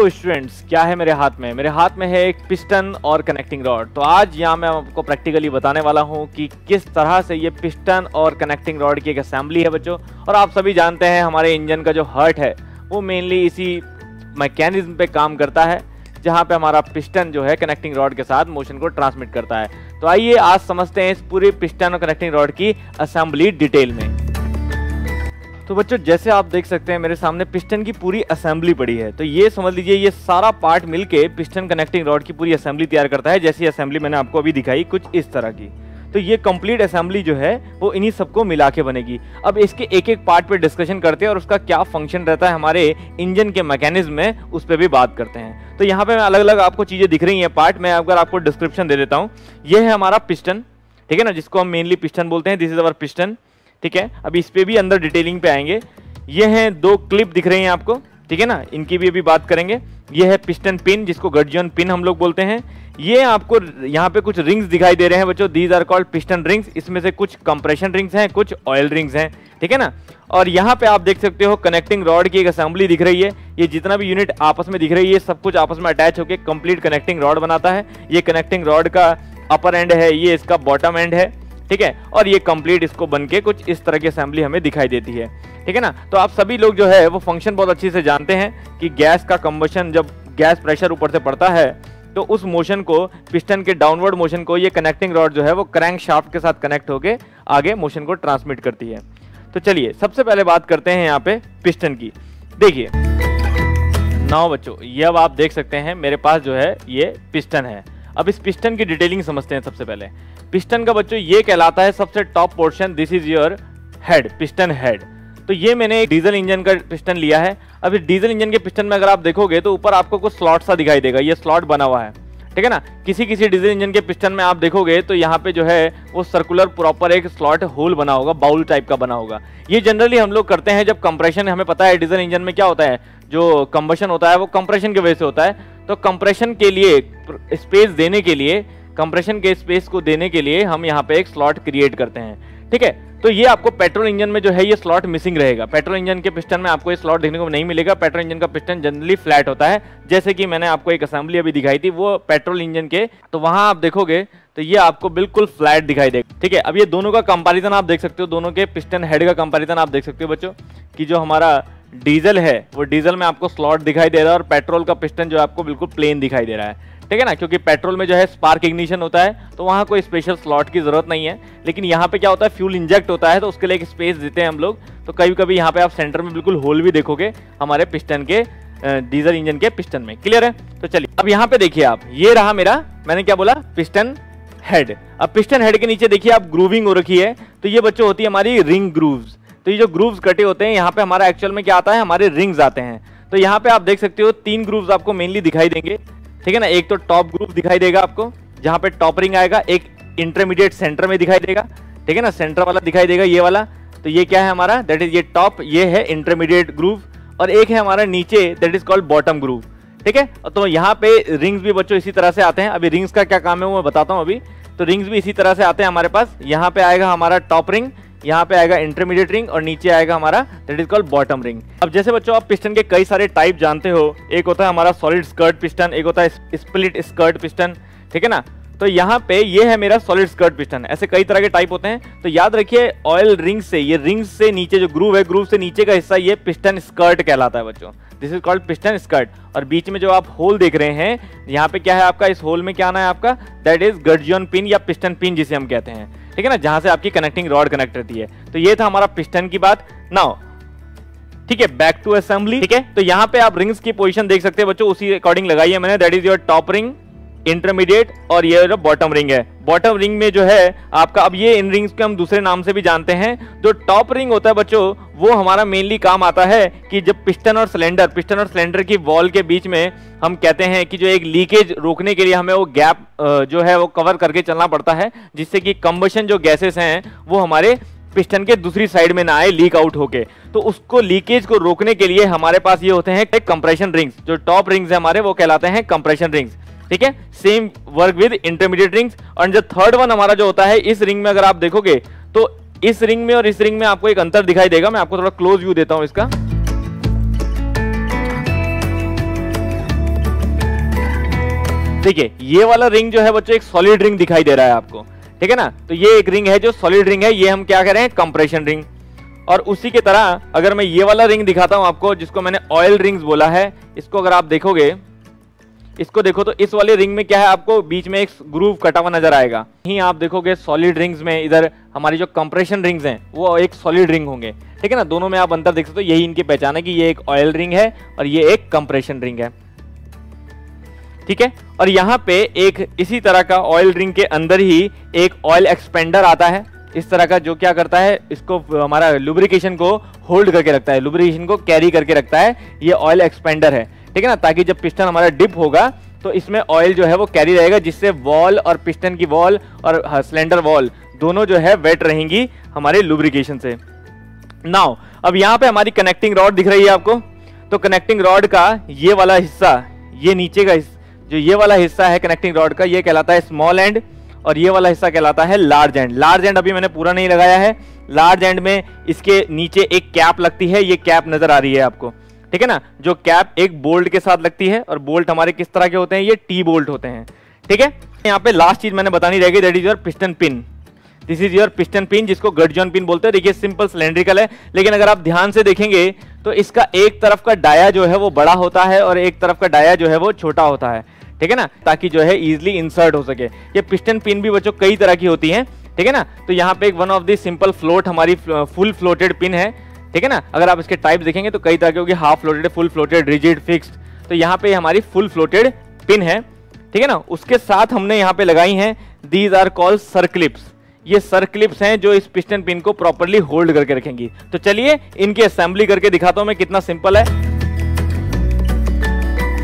So students क्या है मेरे हाथ में? मेरे हाथ में है एक पिस्टन और कनेक्टिंग रॉड। तो आज यहाँ मैं आपको प्रैक्टिकली बताने वाला हूँ कि किस तरह से ये पिस्टन और कनेक्टिंग रॉड की एक असेंबली है बच्चों। और आप सभी जानते हैं हमारे इंजन का जो हर्ट है वो मेनली इसी मैकेनिज्म पे काम करता है, जहाँ पे हमारा पिस्टन जो है कनेक्टिंग रॉड के साथ मोशन को ट्रांसमिट करता है। तो आइए आज समझते हैं इस पूरी पिस्टन और कनेक्टिंग रॉड की असेंबली डिटेल में। तो बच्चों जैसे आप देख सकते हैं मेरे सामने पिस्टन की पूरी असेंबली पड़ी है। तो ये समझ लीजिए ये सारा पार्ट मिलके पिस्टन कनेक्टिंग रॉड की पूरी असेंबली तैयार करता है, जैसी असेंबली मैंने आपको अभी दिखाई कुछ इस तरह की। तो ये कंप्लीट असेंबली जो है वो इन्हीं सबको मिला के बनेगी। अब इसके एक एक पार्ट पे डिस्कशन करते हैं और उसका क्या फंक्शन रहता है हमारे इंजन के मैकेनिज्म में, उस पर भी बात करते हैं। तो यहाँ पे मैं अलग अलग आपको चीज़ें दिख रही हैं पार्ट। मैं अगर आपको डिस्क्रिप्शन दे देता हूँ, ये है हमारा पिस्टन, ठीक है ना, जिसको हम मेनली पिस्टन बोलते हैं। दिस इज अवर पिस्टन, ठीक है। अब इस पर भी अंदर डिटेलिंग पे आएंगे। ये हैं दो क्लिप दिख रही हैं आपको, ठीक है ना, इनकी भी अभी बात करेंगे। ये है पिस्टन पिन, जिसको गडजन पिन हम लोग बोलते हैं। ये आपको यहाँ पे कुछ रिंग्स दिखाई दे रहे हैं बच्चों, these are called piston rings. इसमें से कुछ कंप्रेशन रिंग्स हैं, कुछ ऑयल रिंग्स हैं, ठीक है ना। और यहाँ पे आप देख सकते हो कनेक्टिंग रॉड की एक असेंबली दिख रही है। ये जितना भी यूनिट आपस में दिख रही है ये सब कुछ आपस में अटैच होकर कंप्लीट कनेक्टिंग रॉड बनाता है। ये कनेक्टिंग रॉड का अपर एंड है, ये इसका बॉटम एंड है, ठीक है। और ये कंप्लीट इसको बनके कुछ इस तरह की असेंबली हमें दिखाई देती है, ठीक है ना। तो आप सभी लोग जो है वो फंक्शन बहुत अच्छे से जानते हैं कि गैस का कंबशन, जब गैस प्रेशर ऊपर से पड़ता है तो उस मोशन को, पिस्टन के डाउनवर्ड मोशन को ये कनेक्टिंग रॉड जो है वो क्रैंक शाफ्ट के साथ कनेक्ट होके आगे मोशन को ट्रांसमिट करती है। तो चलिए सबसे पहले बात करते हैं यहाँ पे पिस्टन की। देखिए नाउ बच्चों ये अब आप देख सकते हैं मेरे पास जो है ये पिस्टन है। अब इस पिस्टन की डिटेलिंग समझते हैं। सबसे पहले पिस्टन का बच्चों ये कहलाता है सबसे top portion, this is your head, piston head. तो ये मैंने एक डीजल इंजन का पिस्टन लिया है। अब इस डीजल इंजन के पिस्टन में अगर आप देखोगे तो ऊपर आपको कुछ स्लॉट सा दिखाई देगा, ये स्लॉट बना हुआ है, ठीक है ना। किसी किसी डीजल इंजन के पिस्टन में आप देखोगे तो यहाँ पे जो है वो सर्कुलर प्रॉपर एक स्लॉट होल बना होगा, बाउल टाइप का बना होगा। ये जनरली हम लोग करते हैं जब कंप्रेशन, हमें पता है डीजल इंजन में क्या होता है, जो कंबशन होता है वो कंप्रेशन की वजह से होता है। तो कंप्रेशन के लिए स्पेस देने के लिए, कंप्रेशन के स्पेस को देने के लिए हम यहाँ पे एक स्लॉट क्रिएट करते हैं, ठीक है। तो ये आपको पेट्रोल इंजन में जो है ये स्लॉट मिसिंग रहेगा। पेट्रोल इंजन के पिस्टन में आपको ये स्लॉट देखने को नहीं मिलेगा। पेट्रोल इंजन का पिस्टन जनरली फ्लैट होता है, जैसे कि मैंने आपको एक असेंबली अभी दिखाई थी वो पेट्रोल इंजन के। तो वहां आप देखोगे तो ये आपको बिल्कुल फ्लैट दिखाई देगा, ठीक है। अब ये दोनों का कंपैरिजन आप देख सकते हो, दोनों के पिस्टन हेड का कंपैरिजन आप देख सकते हो बच्चों कि जो हमारा डीजल है वो डीजल में आपको स्लॉट दिखाई दे रहा है और पेट्रोल का पिस्टन जो आपको बिल्कुल प्लेन दिखाई दे रहा है, ठीक है ना। क्योंकि पेट्रोल में जो है स्पार्क इग्निशन होता है तो वहाँ कोई स्पेशल स्लॉट की ज़रूरत नहीं है। लेकिन यहाँ पे क्या होता है, फ्यूल इंजेक्ट होता है तो उसके लिए एक स्पेस देते हैं हम लोग। तो कभी कभी यहाँ पे आप सेंटर में बिल्कुल होल भी देखोगे हमारे पिस्टन के, डीजल इंजन के पिस्टन में। क्लियर है? तो चलिए अब यहाँ पे देखिए आप, ये रहा मेरा, मैंने क्या बोला, पिस्टन हेड। अब पिस्टन हेड के नीचे देखिए आप ग्रूविंग हो रखी है। तो ये बच्चों होती है हमारी रिंग ग्रूव्स। तो ये जो ग्रूव्स कटे होते हैं यहाँ पे हमारा एक्चुअल में क्या आता है, हमारे रिंग्स आते हैं। तो यहाँ पे आप देख सकते हो तीन ग्रूव्स आपको मेनली दिखाई देंगे, ठीक है ना। एक तो टॉप ग्रूव दिखाई देगा आपको जहाँ पे टॉप रिंग आएगा, एक इंटरमीडिएट सेंटर में दिखाई देगा, ठीक है ना, सेंटर वाला दिखाई देगा ये वाला। तो ये क्या है हमारा, दैट इज ये टॉप, ये है इंटरमीडिएट ग्रूव। और एक है हमारा नीचे, that is called bottom groove, ठीक है। तो यहाँ पे रिंग्स भी बच्चों इसी तरह से आते हैं। अभी रिंग्स का क्या काम है वो मैं बताता हूँ अभी। तो रिंग्स भी इसी तरह से आते हैं हमारे पास। यहाँ पे आएगा हमारा टॉप रिंग, यहाँ पे आएगा इंटरमीडिएट रिंग और नीचे आएगा हमारा that is called bottom ring. अब जैसे बच्चों आप पिस्टन के कई सारे टाइप जानते हो, एक होता है हमारा सॉलिड स्कर्ट पिस्टन, एक होता है स्प्लिट स्कर्ट पिस्टन, ठीक है ना। तो यहाँ पे ये है मेरा सॉलिड स्कर्ट पिस्टन। ऐसे कई तरह के टाइप होते हैं। तो याद रखिए ऑयल रिंग से, ये रिंग से नीचे जो ग्रूव है, ग्रूव से नीचे का हिस्सा ये पिस्टन स्कर्ट कहलाता है बच्चों, this is called piston skirt. और बीच में जो आप होल देख रहे हैं यहाँ पे क्या है आपका, इस होल में क्या आना है आपका, दैट इज गडजियन पिन या पिस्टन पिन जिसे हम कहते हैं, ठीक है ना, जहां से आपकी कनेक्टिंग रॉड कनेक्ट रहती है। तो ये था हमारा पिस्टन की बात। नाउ ठीक है, बैक टू असेंबली, ठीक है। तो यहाँ पे आप रिंग्स की पोजीशन देख सकते हैं बच्चों, उसी अकॉर्डिंग लगाई है मैंने, that is your top ring, intermediate और ये जो बॉटम रिंग है। बॉटम रिंग में जो है आपका, अब ये इन रिंग्स को हम दूसरे नाम से भी जानते हैं। जो टॉप रिंग होता है बच्चों वो हमारा मेनली काम आता है कि जब पिस्टन और सिलेंडर की वॉल के बीच में, हम कहते हैं कि जो एक लीकेज रोकने के लिए हमें वो गैप जो है वो कवर करके चलना पड़ता है, जिससे कि कंबशन जो गैसेस हैं वो हमारे पिस्टन के दूसरी साइड में ना आए लीक आउट होके। तो उसको लीकेज को रोकने के लिए हमारे पास ये होते हैं कंप्रेशन रिंग्स। जो टॉप रिंग्स है हमारे वो कहलाते हैं कंप्रेशन रिंग्स, ठीक है। Same work with intermediate rings. और जो थर्ड वन हमारा जो होता है, इस रिंग में अगर आप देखोगे तो इस रिंग में और इस रिंग में आपको एक अंतर दिखाई देगा। मैं आपको थोड़ा क्लोज व्यू देता हूं इसका। देखिए ये वाला रिंग जो है बच्चों एक सॉलिड रिंग दिखाई दे रहा है आपको, ठीक है ना। तो ये एक रिंग है जो सॉलिड रिंग है, ये हम क्या कह रहे हैं कंप्रेशन रिंग। और उसी की तरह अगर मैं ये वाला रिंग दिखाता हूं आपको जिसको मैंने ऑयल रिंग्स बोला है, इसको अगर आप देखोगे, इसको देखो तो इस वाले रिंग में क्या है आपको बीच में एक ग्रूव कटा हुआ नजर आएगा। यही आप देखोगे सॉलिड रिंग्स में इधर हमारी जो कंप्रेशन रिंग्स हैं वो एक सॉलिड रिंग होंगे, ठीक है ना। दोनों में आप अंतर देख सकते हो, यही इनकी पहचान है कि ये एक ऑयल रिंग है और ये एक कंप्रेशन रिंग है, ठीक है। और यहाँ पे एक इसी तरह का ऑयल रिंग के अंदर ही एक ऑयल एक्सपेंडर आता है इस तरह का, जो क्या करता है इसको हमारा लुब्रिकेशन को होल्ड करके रखता है, लुब्रिकेशन को कैरी करके रखता है। ये ऑयल एक्सपेंडर है, ठीक है ना, ताकि जब पिस्टन हमारा डिप होगा तो इसमें ऑयल जो है वो कैरी रहेगा, जिससे वॉल और पिस्टन की वॉल और सिलेंडर वॉल दोनों जो है वेट रहेंगी हमारे लुब्रिकेशन से। नाउ अब यहाँ पे हमारी कनेक्टिंग रॉड दिख रही है आपको, तो कनेक्टिंग रॉड का ये वाला हिस्सा, ये नीचे का जो ये वाला हिस्सा है कनेक्टिंग रॉड का, ये कहलाता है स्मॉल एंड और ये वाला हिस्सा कहलाता है लार्ज एंड। लार्ज एंड अभी मैंने पूरा नहीं लगाया है, लार्ज एंड में इसके नीचे एक कैप लगती है, ये कैप नजर आ रही है आपको, ठीक है ना, जो कैप एक बोल्ट के साथ लगती है। और बोल्ट हमारे किस तरह के होते हैं, ये टी बोल्ट होते हैं, ठीक है। यहाँ पे लास्ट चीज मैंने बतानी रह गई, that is your piston pin, this is your piston pin जिसको गडजन पिन बोलते हैं। देखिए सिंपल सिलेंड्रिकल है, लेकिन अगर आप ध्यान से देखेंगे तो इसका एक तरफ का डाया जो है वो बड़ा होता है और एक तरफ का डाया जो है वो छोटा होता है, ठीक है ना, ताकि जो है इजिली इंसर्ट हो सके। ये पिस्टन पिन भी बच्चों कई तरह की होती हैं, ठीक है ना। तो यहाँ पे एक one of the simple float हमारी फुल फ्लोटेड पिन है, ठीक है ना। अगर आप इसके टाइप देखेंगे तो कई तरह के होगी, half floated, full floated, rigid, fixed. तो यहाँ पे हमारी फुल फ्लोटेड पिन है, ठीक है ना। उसके साथ हमने यहाँ पे लगाई हैं दीज आर कॉल्ड सर्क्लिप्स, ये सर्क्लिप्स हैं जो इस पिस्टन पिन को प्रॉपरली होल्ड करके रखेंगी। तो चलिए इनकी असेंबली करके दिखाता हूँ मैं कितना सिंपल है।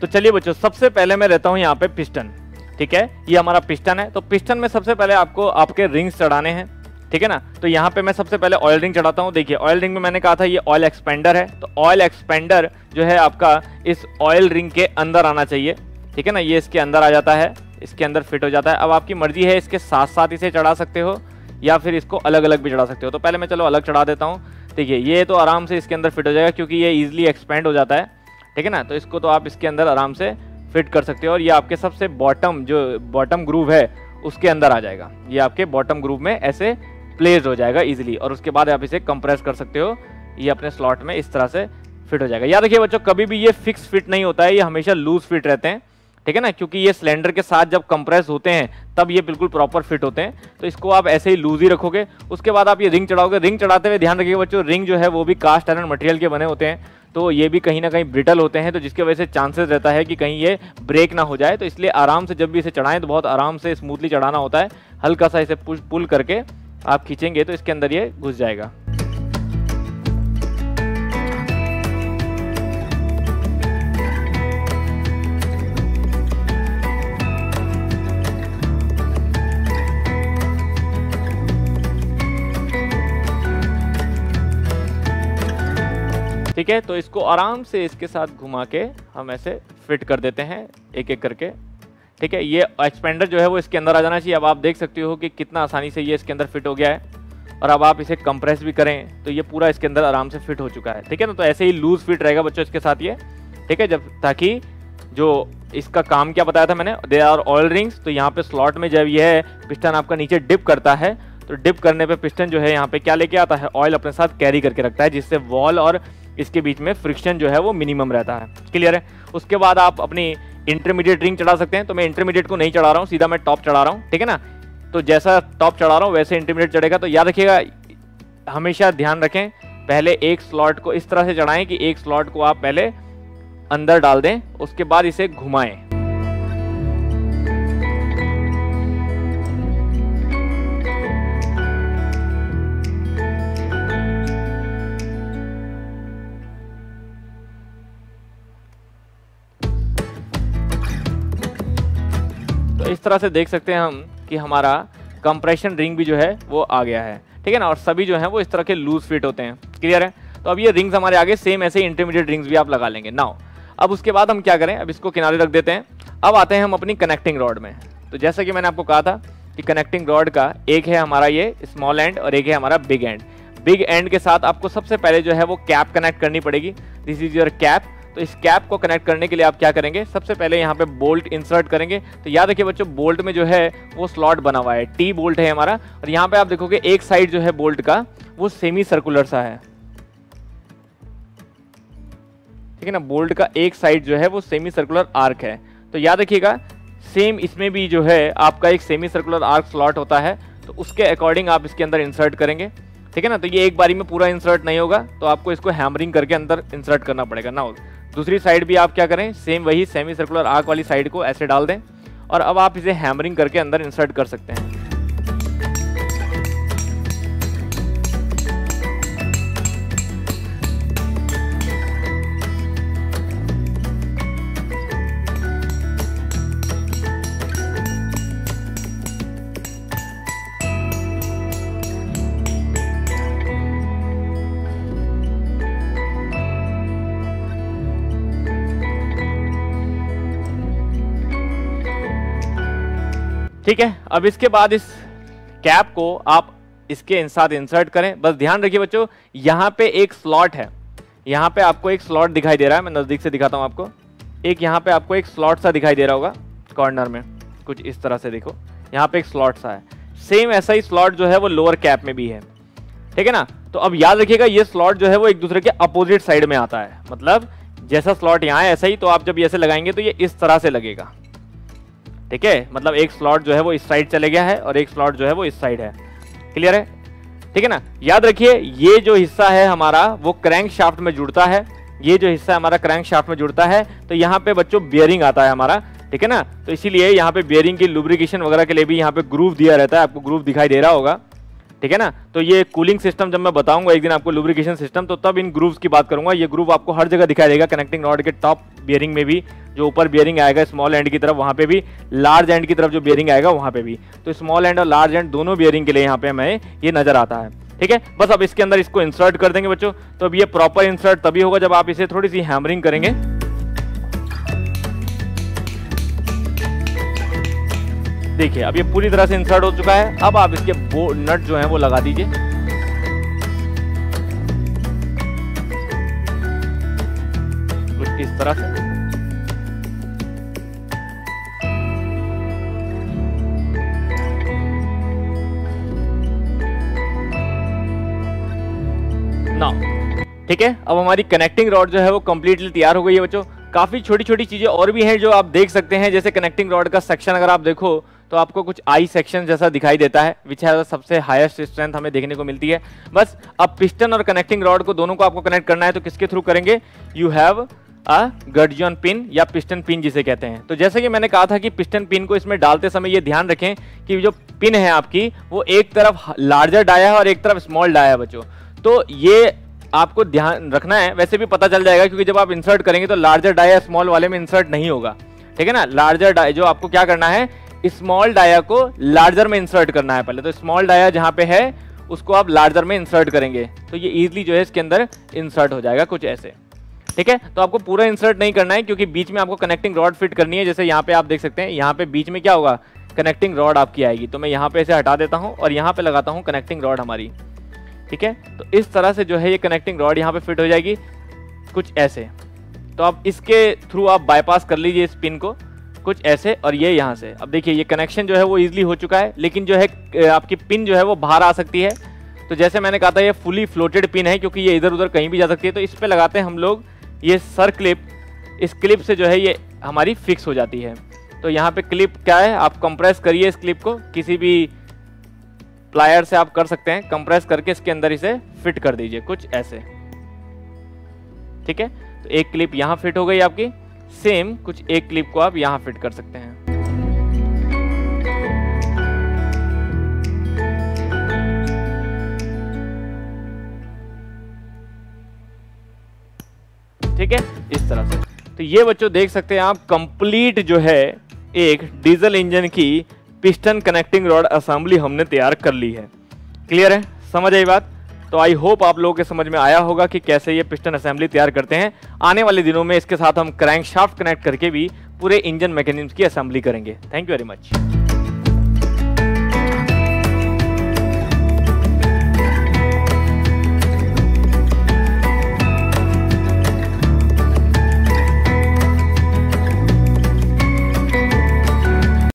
तो चलिए बच्चों सबसे पहले मैं रहता हूँ यहाँ पे पिस्टन, ठीक है, ये हमारा पिस्टन है। तो पिस्टन में सबसे पहले आपको आपके रिंग्स चढ़ाने हैं, ठीक है ना। तो यहाँ पे मैं सबसे पहले ऑयल रिंग चढ़ाता हूँ। देखिए ऑयल रिंग में मैंने कहा था ये ऑयल एक्सपेंडर है, तो ऑयल एक्सपेंडर जो है आपका इस ऑयल रिंग के अंदर आना चाहिए, ठीक है ना। ये इसके अंदर आ जाता है, इसके अंदर फिट हो जाता है। अब आपकी मर्जी है, इसके साथ साथ इसे चढ़ा सकते हो या फिर इसको अलग अलग भी चढ़ा सकते हो। तो पहले मैं चलो अलग चढ़ा देता हूँ। देखिए ये तो आराम से इसके अंदर फिट हो जाएगा क्योंकि ये ईजिली एक्सपेंड हो जाता है, ठीक है ना। तो इसको तो आप इसके अंदर आराम से फिट कर सकते हो और ये आपके सबसे बॉटम जो बॉटम ग्रूव है उसके अंदर आ जाएगा। ये आपके बॉटम ग्रूव में ऐसे प्लेस हो जाएगा इजीली और उसके बाद आप इसे कंप्रेस कर सकते हो, ये अपने स्लॉट में इस तरह से फिट हो जाएगा। याद रखिए बच्चों कभी भी ये फिक्स फिट नहीं होता है, ये हमेशा लूज फिट रहते हैं, ठीक है ना, क्योंकि ये सिलेंडर के साथ जब कंप्रेस होते हैं तब ये बिल्कुल प्रॉपर फिट होते हैं। तो इसको आप ऐसे ही लूज ही रखोगे। उसके बाद आप ये रिंग चढ़ाओगे। रिंग चढ़ाते हुए ध्यान रखिएगा बच्चों, रिंग जो है वो भी कास्ट आयरन मटेरियल के बने होते हैं, तो ये भी कहीं ना कहीं ब्रिटल होते हैं, तो जिसकी वजह से चांसेस रहता है कि कहीं ये ब्रेक ना हो जाए। तो इसलिए आराम से जब भी इसे चढ़ाएं तो बहुत आराम से स्मूथली चढ़ाना होता है। हल्का सा इसे पुल करके आप खींचेंगे तो इसके अंदर ये घुस जाएगा। ठीक है, तो इसको आराम से इसके साथ घुमा के हम ऐसे फिट कर देते हैं एक एक करके, ठीक है। ये एक्सपेंडर जो है वो इसके अंदर आ जाना चाहिए। अब आप देख सकते हो कि कितना आसानी से ये इसके अंदर फिट हो गया है और अब आप इसे कंप्रेस भी करें तो ये पूरा इसके अंदर आराम से फिट हो चुका है, ठीक है ना। तो ऐसे ही लूज फिट रहेगा बच्चों इसके साथ ये, ठीक है, जब ताकि जो इसका काम क्या बताया था मैंने, दे आर ऑयल रिंग्स। तो यहाँ पे स्लॉट में जब यह पिस्टन आपका नीचे डिप करता है तो डिप करने पे पिस्टन जो है यहाँ पे क्या लेके आता है, ऑयल अपने साथ कैरी करके रखता है, जिससे वॉल और इसके बीच में फ्रिक्शन जो है वो मिनिमम रहता है। क्लियर है। उसके बाद आप अपनी इंटरमीडिएट रिंग चढ़ा सकते हैं। तो मैं इंटरमीडिएट को नहीं चढ़ा रहा हूँ, सीधा मैं टॉप चढ़ा रहा हूँ, ठीक है ना। तो जैसा टॉप चढ़ा रहा हूँ वैसे इंटरमीडिएट चढ़ेगा। तो याद रखिएगा हमेशा ध्यान रखें, पहले एक स्लॉट को इस तरह से चढ़ाएं कि एक स्लॉट को आप पहले अंदर डाल दें, उसके बाद इसे घुमाएं। इस तरह से देख सकते हैं हम कि हमारा कंप्रेशन रिंग भी जो है वो आ गया है, ठीक है ना। और सभी जो है वो इस तरह के लूज फिट होते हैं। क्लियर है। तो अब ये रिंग्स हमारे आगे सेम ऐसे इंटरमीडिएट रिंग्स भी आप लगा लेंगे। नाउ अब उसके बाद हम क्या करें, अब इसको किनारे रख देते हैं। अब आते हैं हम अपनी कनेक्टिंग रॉड में। तो जैसा कि मैंने आपको कहा था कि कनेक्टिंग रॉड का एक है हमारा ये स्मॉल एंड और एक है हमारा बिग एंड। बिग एंड के साथ आपको सबसे पहले जो है वो कैप कनेक्ट करनी पड़ेगी। This is your cap. तो इस कैप को कनेक्ट करने के लिए आप क्या करेंगे, सबसे पहले यहाँ पे बोल्ट इंसर्ट करेंगे। तो याद रखिए बच्चों, बोल्ट में जो है वो स्लॉट बना हुआ है, टी बोल्ट है हमारा, और यहाँ पे आप देखोगे एक साइड जो है बोल्ट का वो सेमी सर्कुलर सा है, ठीक है ना, बोल्ट का एक साइड जो है वो सेमी सर्कुलर आर्क है। तो याद रखिएगा सेम इसमें भी जो है आपका एक सेमी सर्कुलर आर्क स्लॉट होता है, तो उसके अकॉर्डिंग आप इसके अंदर इंसर्ट करेंगे, ठीक है ना। तो ये एक बारी में पूरा इंसर्ट नहीं होगा, तो आपको इसको हैमरिंग करके अंदर इंसर्ट करना पड़ेगा ना। दूसरी साइड भी आप क्या करें, सेम वही सेमी सर्कुलर आर्क वाली साइड को ऐसे डाल दें, और अब आप इसे हैमरिंग करके अंदर इंसर्ट कर सकते हैं। ठीक है, अब इसके बाद इस कैप को आप इसके साथ इंसर्ट करें। बस ध्यान रखिए बच्चों, यहाँ पे एक स्लॉट है, यहाँ पे आपको एक स्लॉट दिखाई दे रहा है, मैं नज़दीक से दिखाता हूँ आपको। एक यहाँ पे आपको एक स्लॉट सा दिखाई दे रहा होगा कॉर्नर में, कुछ इस तरह से देखो, यहाँ पे एक स्लॉट सा है। सेम ऐसा ही स्लॉट जो है वो लोअर कैप में भी है, ठीक है ना। तो अब याद रखिएगा ये स्लॉट जो है वो एक दूसरे के अपोजिट साइड में आता है, मतलब जैसा स्लॉट यहाँ है ऐसा ही, तो आप जब ऐसे लगाएंगे तो ये इस तरह से लगेगा, ठीक है। मतलब एक स्लॉट जो है वो इस साइड चले गया है और एक स्लॉट जो है वो इस साइड है, क्लियर है, ठीक है ना। याद रखिए ये जो हिस्सा है हमारा वो क्रैंक शाफ्ट में जुड़ता है, ये जो हिस्सा हमारा क्रैंक शाफ्ट में जुड़ता है, तो यहाँ पे बच्चों बियरिंग आता है हमारा, ठीक है ना। तो इसीलिए यहाँ पे बियरिंग की लुब्रिकेशन वगैरह के लिए भी यहाँ पे ग्रूव दिया रहता है, आपको ग्रूव दिखाई दे रहा होगा, ठीक है ना। तो ये कूलिंग सिस्टम जब मैं बताऊंगा एक दिन आपको लुब्रिकेशन सिस्टम, तो तब इन ग्रूव्स की बात करूंगा। ये ग्रूव आपको हर जगह दिखाई देगा, कनेक्टिंग रॉड के टॉप बियरिंग में भी जो ऊपर बियरिंग आएगा स्मॉल एंड की तरफ, वहाँ पे भी, लार्ज एंड की तरफ जो बियरिंग आएगा वहाँ पे भी। तो स्मॉल एंड और लार्ज एंड दोनों बियरिंग के लिए यहाँ पे हमें ये नजर आता है, ठीक है। बस अब इसके अंदर इसको इंसर्ट कर देंगे बच्चों। तो अब ये प्रॉपर इंसर्ट तभी होगा जब आप इसे थोड़ी सी हैमरिंग करेंगे। देखिए अब ये पूरी तरह से इंसर्ट हो चुका है। अब आप इसके नट जो हैं वो लगा दीजिए। कुछ इस तरह से, ठीक है। अब हमारी कनेक्टिंग रॉड जो है वो कंप्लीटली तैयार हो गई है बच्चों। काफी छोटी छोटी चीजें और भी हैं जो आप देख सकते हैं, जैसे कनेक्टिंग रॉड का सेक्शन अगर आप देखो तो आपको कुछ आई सेक्शन जैसा दिखाई देता है, विच है सबसे हाईएस्ट स्ट्रेंथ हमें देखने को मिलती है। बस अब पिस्टन और कनेक्टिंग रॉड को दोनों को आपको कनेक्ट करना है, तो किसके थ्रू करेंगे, you have a gudgeon pin या पिस्टन पिन जिसे कहते हैं। तो जैसे कि मैंने कहा था कि पिस्टन पिन को इसमें डालते समय ये ध्यान रखें कि जो पिन है आपकी वो एक तरफ लार्जर डाया है और एक तरफ स्मॉल डाया है बच्चों, तो ये आपको ध्यान रखना है। वैसे भी पता चल जाएगा क्योंकि जब आप इंसर्ट करेंगे तो लार्जर डाया स्मॉल वाले में इंसर्ट नहीं होगा, ठीक है ना। लार्जर डाया जो आपको क्या करना है, स्मॉल डाया को लार्जर में इंसर्ट करना है पहले, तो स्मॉल डाया जहाँ पे है उसको आप लार्जर में इंसर्ट करेंगे तो ये ईजिली जो है इसके अंदर इंसर्ट हो जाएगा, कुछ ऐसे, ठीक है। तो आपको पूरा इंसर्ट नहीं करना है क्योंकि बीच में आपको कनेक्टिंग रॉड फिट करनी है। जैसे यहाँ पे आप देख सकते हैं, यहाँ पे बीच में क्या होगा, कनेक्टिंग रॉड आपकी आएगी। तो मैं यहाँ पे इसे हटा देता हूँ और यहाँ पे लगाता हूँ कनेक्टिंग रॉड हमारी, ठीक है। तो इस तरह से जो है ये कनेक्टिंग रॉड यहाँ पे फिट हो जाएगी, कुछ ऐसे। तो आप इसके थ्रू आप बाईपास कर लीजिए इस पिन को, कुछ ऐसे, और ये यहाँ से। अब देखिए ये कनेक्शन जो है वो ईजिली हो चुका है, लेकिन जो है आपकी पिन जो है वो बाहर आ सकती है। तो जैसे मैंने कहा था ये फुली फ्लोटेड पिन है क्योंकि ये इधर उधर कहीं भी जा सकती है। तो इस पर लगाते हैं हम लोग ये सर क्लिप, इस क्लिप से जो है ये हमारी फिक्स हो जाती है। तो यहाँ पर क्लिप क्या है, आप कंप्रेस करिए इस क्लिप को, किसी भी प्लायर से आप कर सकते हैं, कंप्रेस करके इसके अंदर इसे फिट कर दीजिए, कुछ ऐसे, ठीक है। तो एक क्लिप यहाँ फिट हो गई आपकी, सेम कुछ एक क्लिप को आप यहाँ फिट कर सकते हैं। ठीक है, इस तरह से। तो ये बच्चों देख सकते हैं आप, कंप्लीट जो है एक डीजल इंजन की पिस्टन कनेक्टिंग रॉड असेंबली हमने तैयार कर ली है। क्लियर है, समझ आई बात। तो आई होप आप लोगों के समझ में आया होगा कि कैसे ये पिस्टन असेंबली तैयार करते हैं। आने वाले दिनों में इसके साथ हम क्रैंकशाफ्ट कनेक्ट करके भी पूरे इंजन मैकेनिज्म की असेंबली करेंगे। Thank you very much.